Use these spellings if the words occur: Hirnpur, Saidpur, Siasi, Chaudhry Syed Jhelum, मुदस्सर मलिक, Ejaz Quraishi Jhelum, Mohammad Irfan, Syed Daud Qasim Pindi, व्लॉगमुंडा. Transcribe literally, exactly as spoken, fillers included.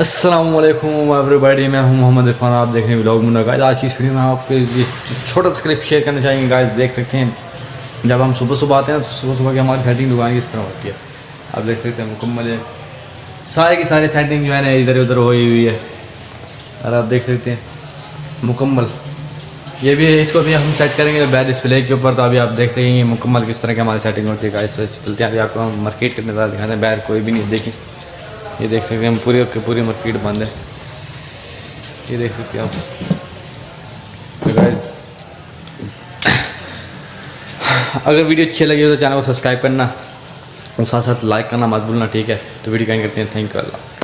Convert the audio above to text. अस्सलाम वालेकुम एवरीबॉडी, मैं हूं मोहम्मद इरफान। आप देख रहे हैं व्लॉगमुंडा। गाइस आज की इस वीडियो में आपके लिए छोटा सा क्लिप शेयर करना चाहेंगे। गाइस देख सकते हैं, जब हम सुबह सुबह आते हैं तो सुबह सुबह की हमारी सेटिंग दुकान की इस तरह होती है। आप देख सकते हैं मुकम्मल है, सारे की सारी सेटिंग जो है ना इधर उधर हुई हुई है। और आप देख सकते हैं मुकम्मल ये भी है, इसको भी हम सेट करेंगे बैक डिस्प्ले के ऊपर। तो अभी आप देख सकेंगे मुकम्मल किस तरह की हमारी सेटिंग होती है। गाइस चलते हैं, अभी आपको हम मार्केट के नज़ारा दिखाते हैं। बैर कोई भी नहीं देखी, ये देख सकते हैं हम पूरी पूरी मार्केट बंद है। ये देख सकते हैं आप। तो गाइस अगर वीडियो अच्छी लगी हो तो चैनल को सब्सक्राइब करना और साथ साथ लाइक करना मत भूलना, ठीक है। तो वीडियो करते हैं, थैंक यू अल्लाह।